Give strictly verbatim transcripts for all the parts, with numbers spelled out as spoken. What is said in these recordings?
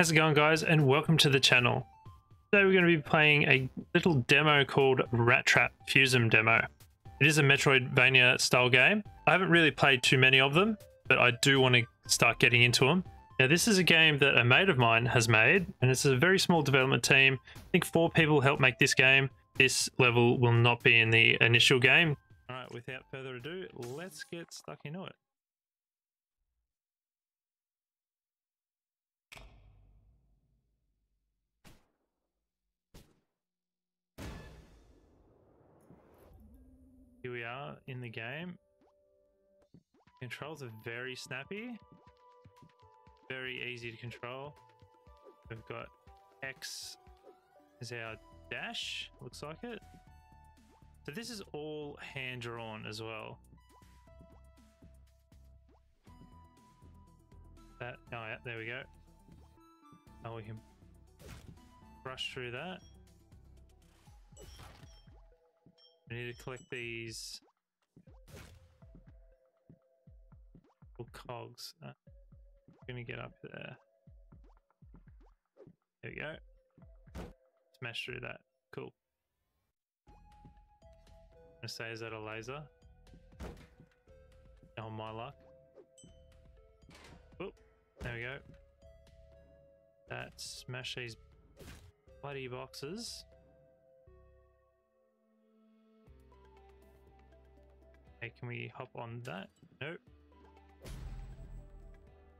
How's it going, guys, and welcome to the channel. Today we're going to be playing a little demo called Rat Trap Fuse'em Demo. It is a Metroidvania style game. I haven't really played too many of them, but I do want to start getting into them. Now this is a game that a mate of mine has made, and it's a very small development team. I think four people helped make this game. This level will not be in the initial game. Alright, without further ado, let's get stuck into it. Here we are in the game. Controls are very snappy, very easy to control. We've got X as our dash, looks like it. So this is all hand drawn as well. That, oh yeah, there we go. Now we can brush through that. We need to collect these little cogs. Uh, we're going to get up there. There we go. Smash through that. Cool. I'm going to say, is that a laser? Oh, my luck. Oop. There we go. That. Smash these bloody boxes. Hey, can we hop on that? Nope.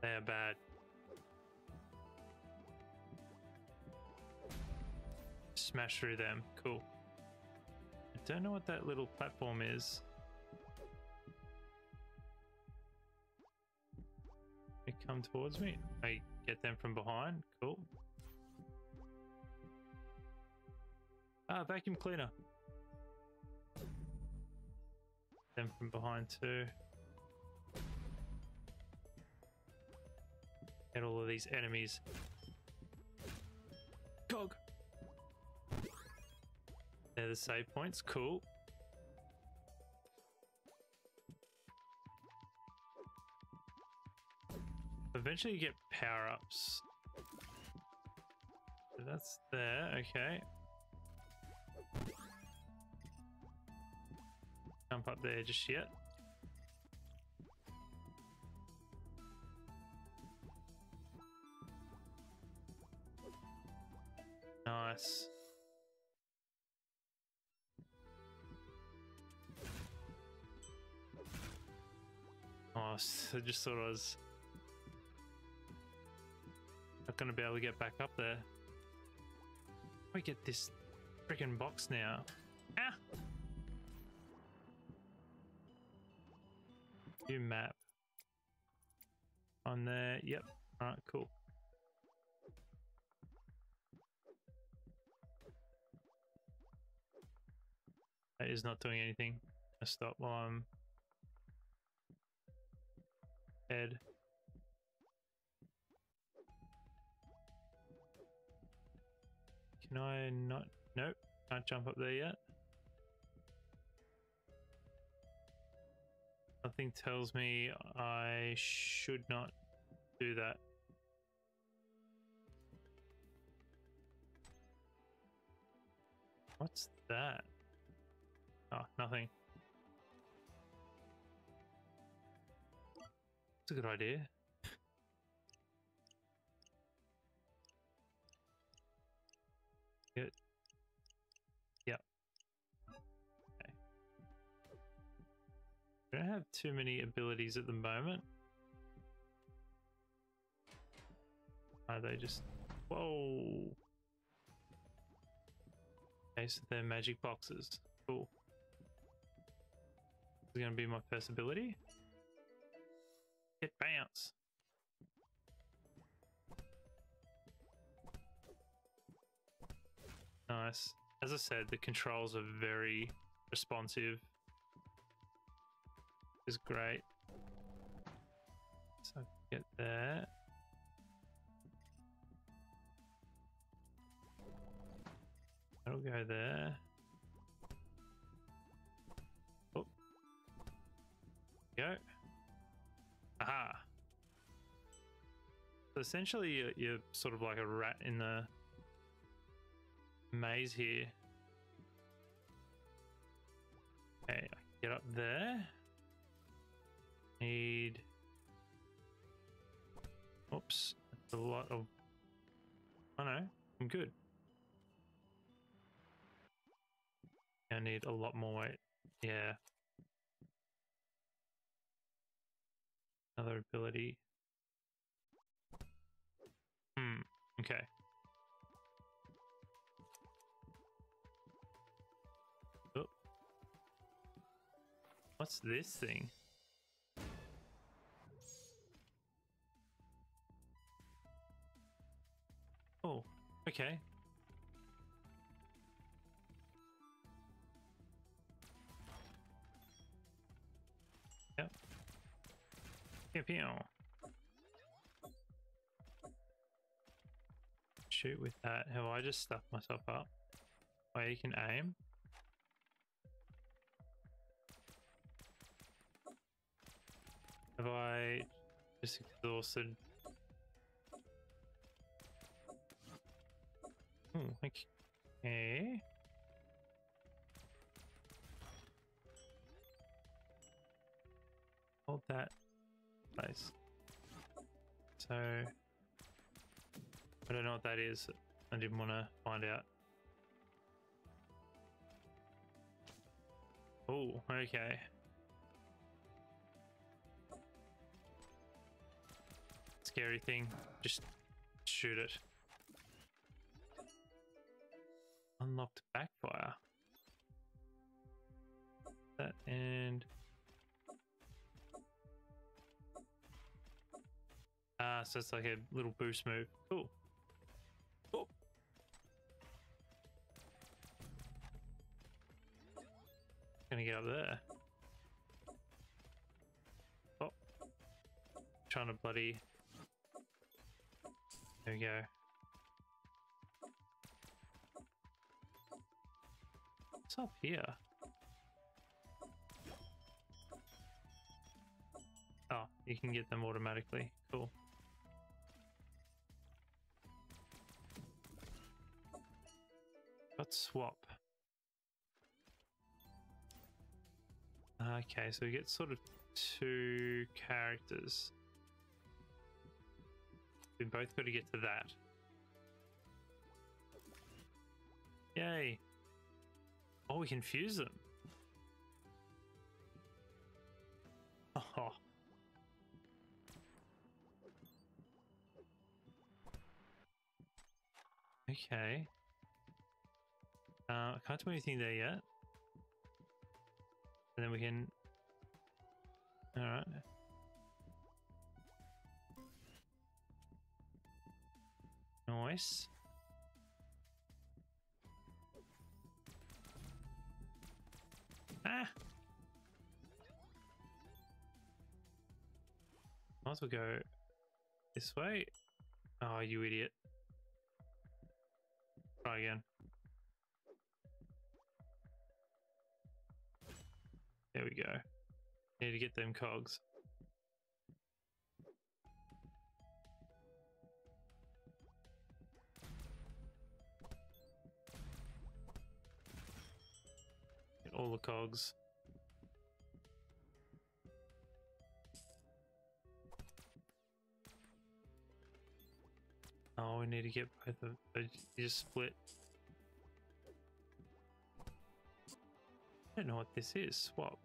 They are bad. Smash through them. Cool. I don't know what that little platform is. They come towards me. I get them from behind. Cool. Ah, vacuum cleaner. Them from behind too. Get all of these enemies. Gog! They're the save points, cool. Eventually you get power-ups. So that's there, okay. Jump up there just yet. Nice. Oh, I just thought I was not going to be able to get back up there. We get this freaking box now. Ah! New map on there. Yep. All right. Cool. That is not doing anything. I stop while I'm dead. Can I not? Nope. Can't jump up there yet. Nothing tells me I should not do that. What's that? Oh, nothing. That's a good idea. Good. I don't have too many abilities at the moment. Are they just... Whoa! Okay, so they're magic boxes. Cool. This is going to be my first ability. Get bounce! Nice. As I said, the controls are very responsive. Is great. So get there. That'll go there. Oh. Go. Aha. So essentially you're, you're sort of like a rat in the maze here. Okay, get up there. Need... Oops, that's a lot of... I know, I'm good. I need a lot more weight. Yeah. Another ability. Hmm, okay. Oh. What's this thing? Oh, okay. Yep. Pew pew. Shoot with that. Have I just stuffed myself up? Where you can aim? Have I just exhausted? Ooh, okay. Hold that place. So I don't know what that is. I didn't want to find out. Oh, okay. Scary thing. Just shoot it. Unlocked backfire. That and ah, so it's like a little boost move. Cool. Oh. Gonna get up there. Oh, trying to bloody. There we go. What's up here? Oh, you can get them automatically. Cool. Let's swap. Okay, so we get sort of two characters. We both got to get to that. Yay! Oh, we can fuse them. Oh. Okay. Uh, I can't do anything there yet. And then we can. All right. Nice. Ah! Might as well go this way. Oh, you idiot. Try again. There we go. Need to get them cogs. All the cogs. Oh, we need to get both of them. You just split. I don't know what this is. Swap.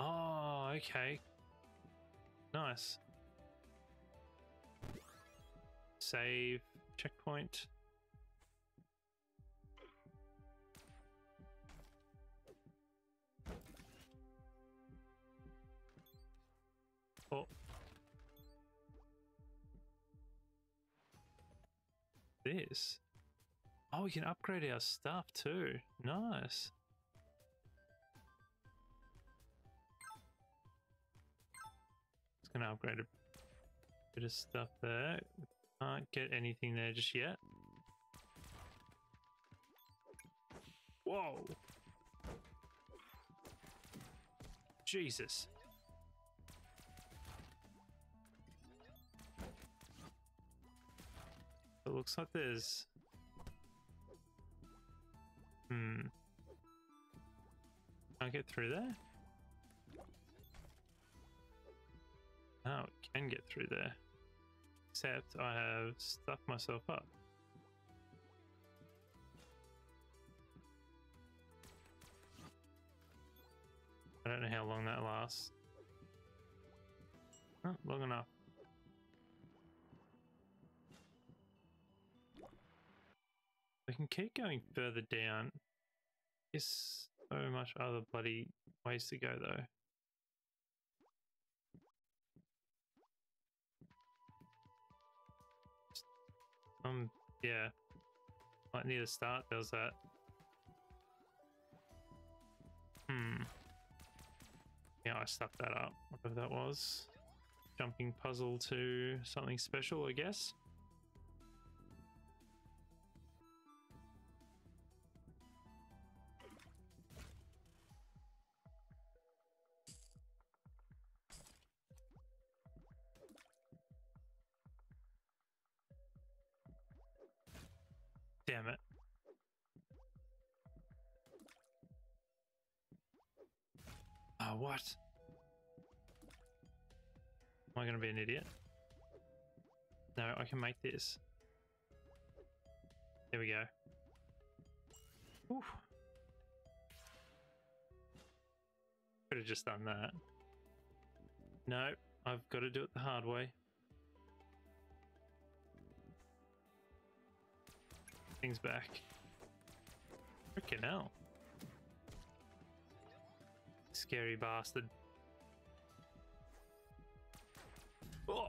Oh, okay. Nice. Save. Checkpoint. Oh. This. Oh, we can upgrade our stuff too. Nice. Just gonna upgrade a bit of stuff there. Can't get anything there just yet. Whoa. Jesus. looks like there's... Hmm. Can't get through there? Oh, we can get through there. Except I have stuffed myself up. I don't know how long that lasts. Oh, long enough. We can keep going further down. There's so much other bloody ways to go though. Um, yeah. Might need to start, there was that. Hmm. Yeah, I stuffed that up, whatever that was. Jumping puzzle to something special, I guess. Damn it. Ah, oh, what? Am I going to be an idiot? No, I can make this. There we go. Ooh. Could have just done that. No, I've got to do it the hard way. Things back. Frickin' hell. Scary bastard. Oh!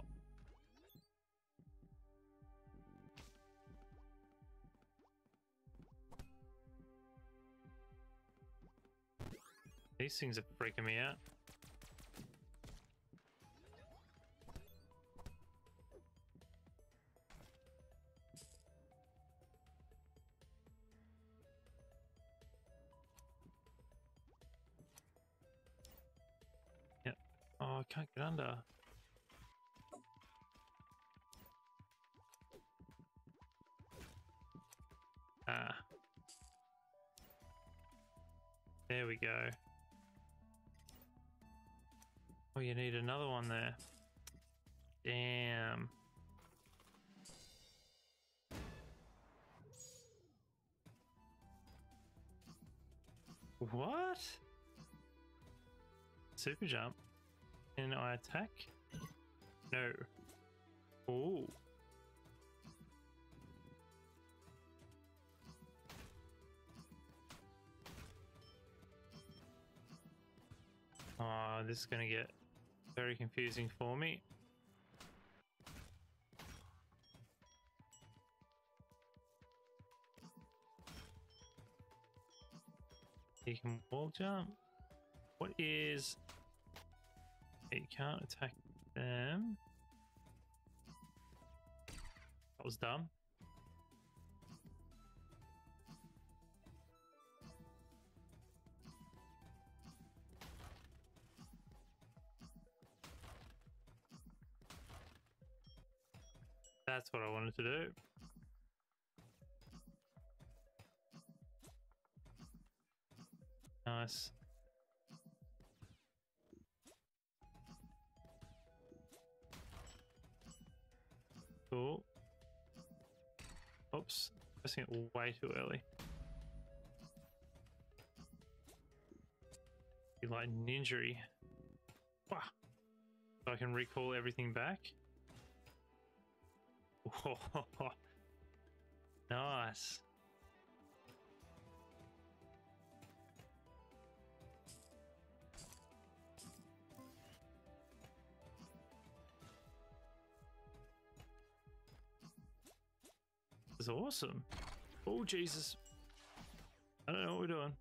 These things are freaking me out. Can't get under. Ah. There we go. Oh, you need another one there. Damn. What? Super jump. Can I attack? No. Oh. Oh, this is going to get very confusing for me. You can wall jump. What is... You can't attack them. That was dumb. That's what I wanted to do. Nice. Cool. Oops, pressing it way too early. You like ninjury. Wah. So I can recall everything back. Whoa. Nice. Is awesome. Oh Jesus, I don't know what we're doing.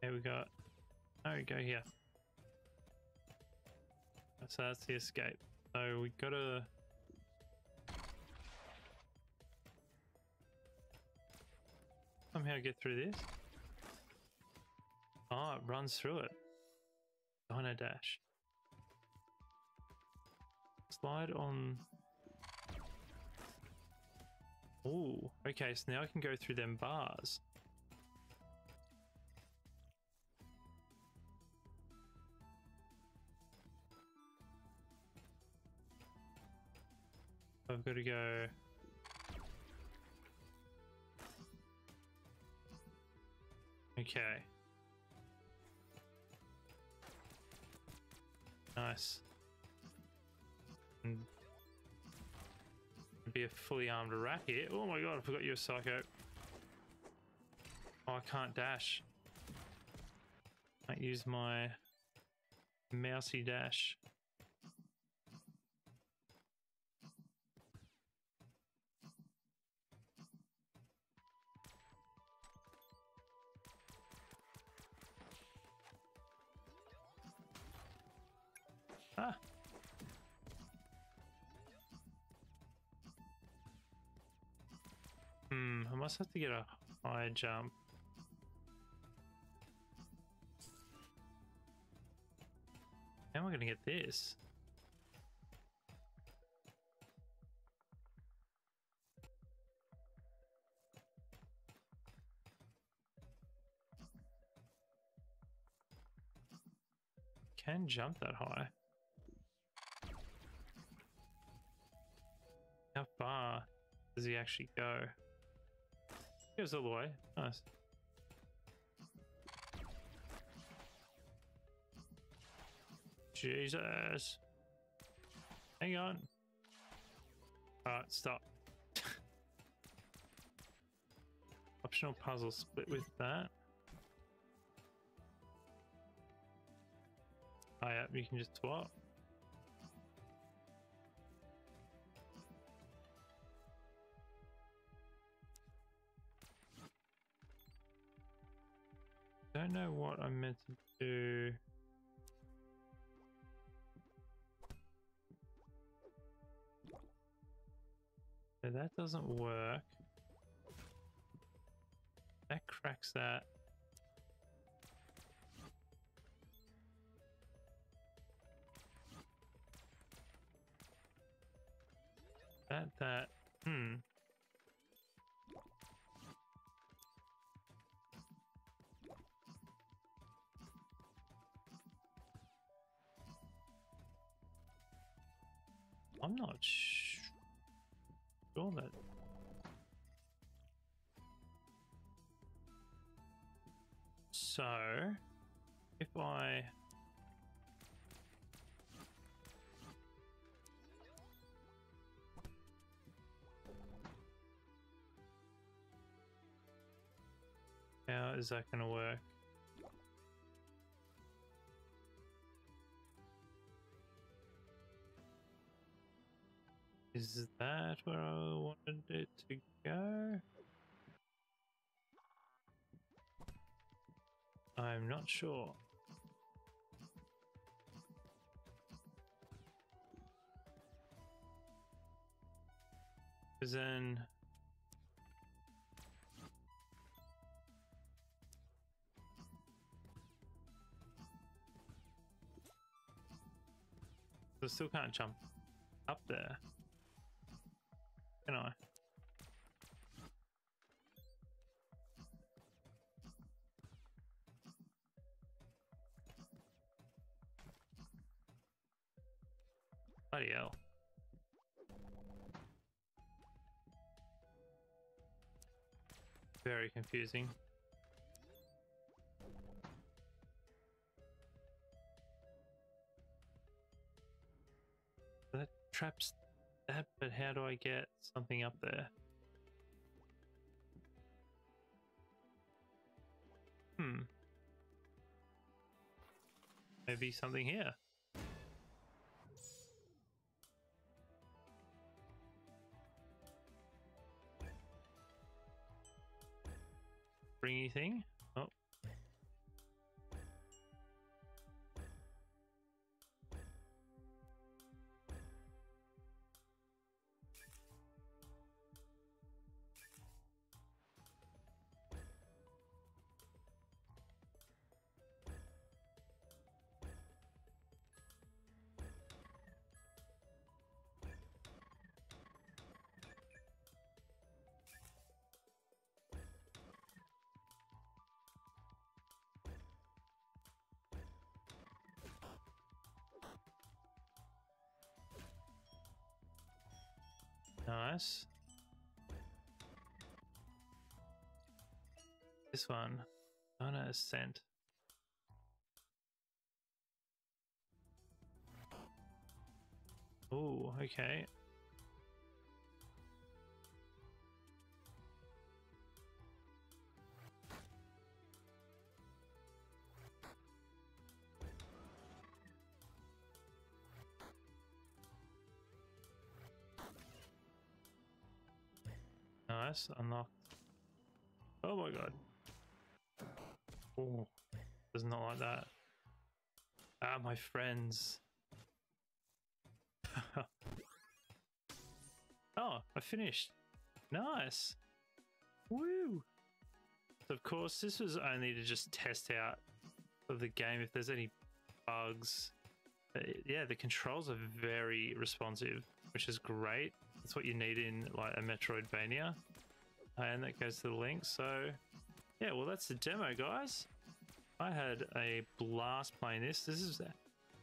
Here we got, oh we go here, so that's the escape, so we gotta somehow get through this. Oh, it runs through it. Dino dash. Slide on. Ooh, okay, so now I can go through them bars. I've got to go. Okay. Nice. And be a fully armed rat here. Oh my god, I forgot you're a psycho. Oh, I can't dash. Can't use my mousy dash. Ah. Hmm, I must have to get a high jump. How am I gonna get this? Can jump that high. How far does he actually go? He goes all the way. Nice. Jesus. Hang on. Alright, stop. Optional puzzle split with that. Oh yeah, you can just swap. I don't know what I'm meant to do. So that doesn't work. That cracks that. That, that, hmm. I'm not sure that. So, if I how is that going to work? Is that where I wanted it to go? I'm not sure. Because then I still can't jump up there. Can I? Bloody hell. Very confusing. That traps that, but how do I get something up there? Hmm. Maybe something here. Bring anything? Oh. guess. This one, Donna Ascent. Oh, okay. Nice, unlocked. Oh my god. Oh, does not like that. Ah, my friends. Oh, I finished. Nice. Woo. So of course, this was only to just test out of the game if there's any bugs. But yeah, the controls are very responsive, which is great. That's what you need in like a Metroidvania. And that goes to the link. So yeah, well, that's the demo, guys. I had a blast playing this. This is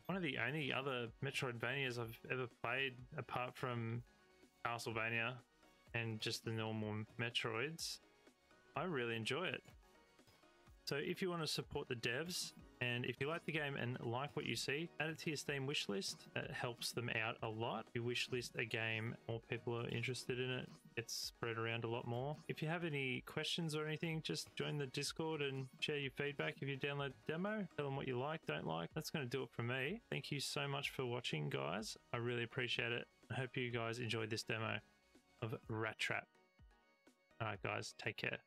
one of the only other Metroidvanias I've ever played apart from Castlevania and just the normal Metroids. I really enjoy it. So if you want to support the devs, and if you like the game and like what you see, add it to your Steam wishlist. That helps them out a lot. If you wishlist a game, more people are interested in it. It's spread around a lot more. If you have any questions or anything, just join the Discord and share your feedback. If you download the demo, tell them what you like, don't like. That's going to do it for me. Thank you so much for watching, guys. I really appreciate it. I hope you guys enjoyed this demo of Rat Trap. All right, guys, take care.